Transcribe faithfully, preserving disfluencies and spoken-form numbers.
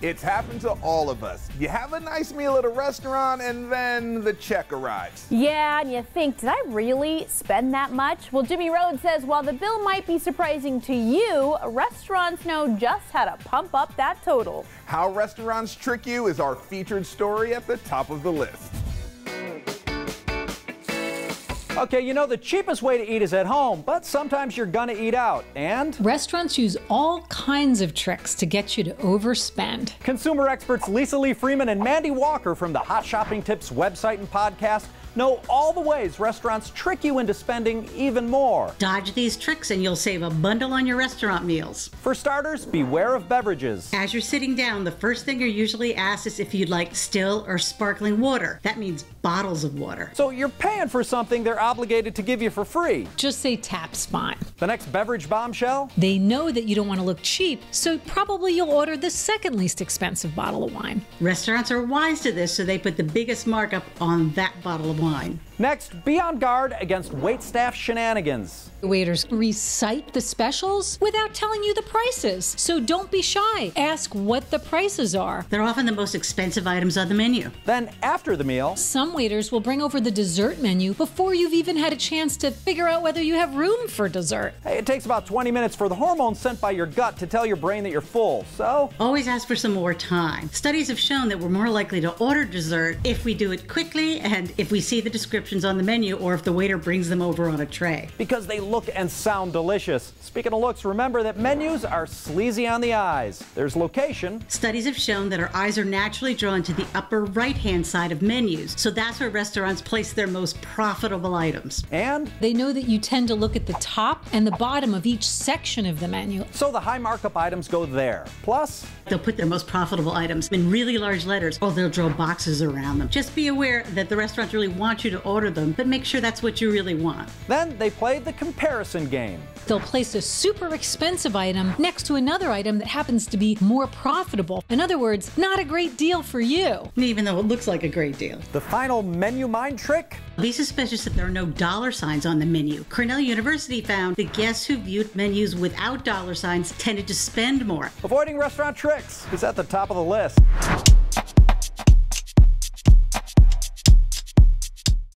It's happened to all of us. You have a nice meal at a restaurant and then the check arrives. Yeah, and you think, did I really spend that much? Well, Jimmy Rhodes says while the bill might be surprising to you, restaurants know just how to pump up that total. How restaurants trick you is our featured story at the top of the list. Okay, you know, the cheapest way to eat is at home, but sometimes you're gonna eat out, and restaurants use all kinds of tricks to get you to overspend. Consumer experts Lisa Lee Freeman and Mandy Walker from the Hot Shopping Tips website and podcast know all the ways restaurants trick you into spending even more. Dodge these tricks and you'll save a bundle on your restaurant meals. For starters, beware of beverages. As you're sitting down, the first thing you're usually asked is if you'd like still or sparkling water. That means bottles of water. So you're paying for something they're obligated to give you for free. Just say tap spot. The next beverage bombshell? They know that you don't want to look cheap, so probably you'll order the second least expensive bottle of wine. Restaurants are wise to this, so they put the biggest markup on that bottle of wine. Next, be on guard against waitstaff shenanigans. Waiters recite the specials without telling you the prices, so don't be shy. Ask what the prices are. They're often the most expensive items on the menu. Then, after the meal, some waiters will bring over the dessert menu before you've even had a chance to figure out whether you have room for dessert. Hey, it takes about twenty minutes for the hormones sent by your gut to tell your brain that you're full, so always ask for some more time. Studies have shown that we're more likely to order dessert if we do it quickly and if we see the description on the menu, or if the waiter brings them over on a tray. Because they look and sound delicious. Speaking of looks, remember that menus are sleazy on the eyes. There's location. Studies have shown that our eyes are naturally drawn to the upper right-hand side of menus, so that's where restaurants place their most profitable items. And they know that you tend to look at the top and the bottom of each section of the menu. So the high markup items go there. Plus, they'll put their most profitable items in really large letters, or they'll draw boxes around them. Just be aware that the restaurants really want you to order them, but make sure that's what you really want. Then they play the comparison game. They'll place a super expensive item next to another item that happens to be more profitable. In other words, not a great deal for you, even though it looks like a great deal. The final menu mind trick? Lisa suspicious that there are no dollar signs on the menu. Cornell University found that guests who viewed menus without dollar signs tended to spend more. Avoiding restaurant tricks is at the top of the list.